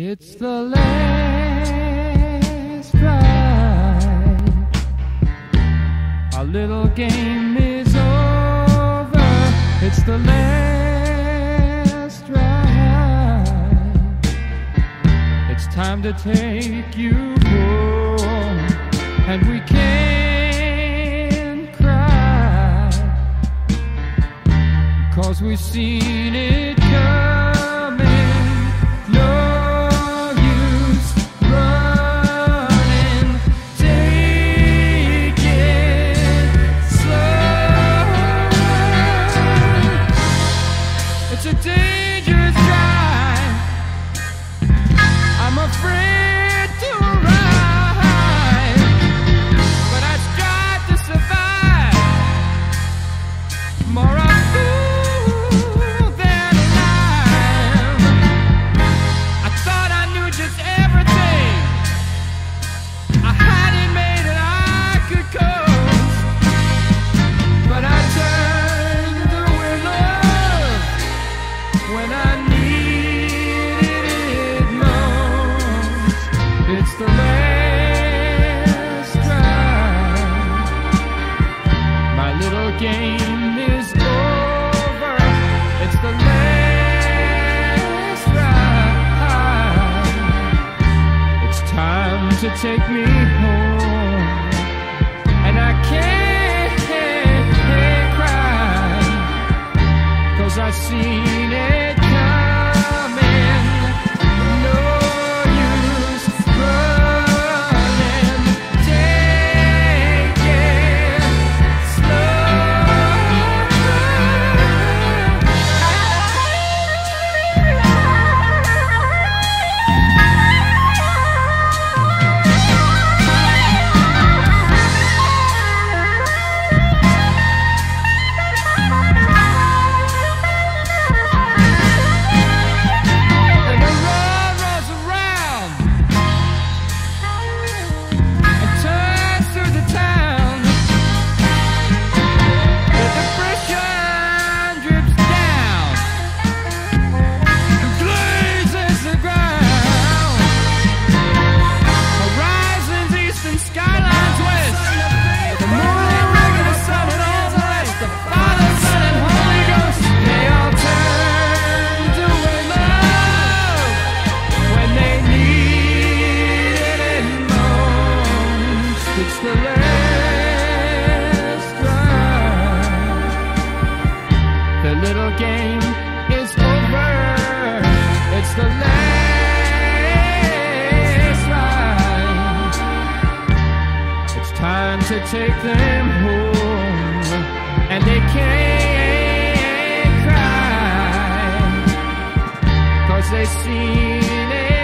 It's the last ride. Our little game is over. It's the last ride. It's time to take you home, and we can't cry, 'cause we've seen it come. It's a dangerous ride. I'm afraid to ride, but I strive to survive. More a fool than alive. I thought I knew just everything I hadn't made that I could coast, but I turned away love when I needed it most. It's the last ride. My little game is over. It's the last ride. It's time to take me home, and I can't cry, 'cause I've seen it coming. No use running, take it slow. And the road rolls around and turns through the town. The depression drips down and glazes the ground. Horizons east and skylines west. The moon, the regular sun, and all the rest. The Father, Son, and Holy Ghost. They all turned away love when they needed it most. It's the last ride. The little game is over. It's the last ride. It's time to take them home, and they can't cry, 'cause they've seen it.